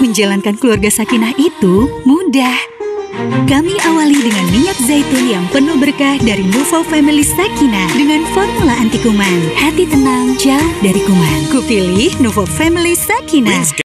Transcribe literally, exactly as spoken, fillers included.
Menjalankan keluarga Sakinah itu mudah. Kami awali dengan minyak zaitun yang penuh berkah dari Nuvo Family Sakinah dengan formula anti kuman. Hati tenang, jauh dari kuman. Kupilih Nuvo Family Sakinah.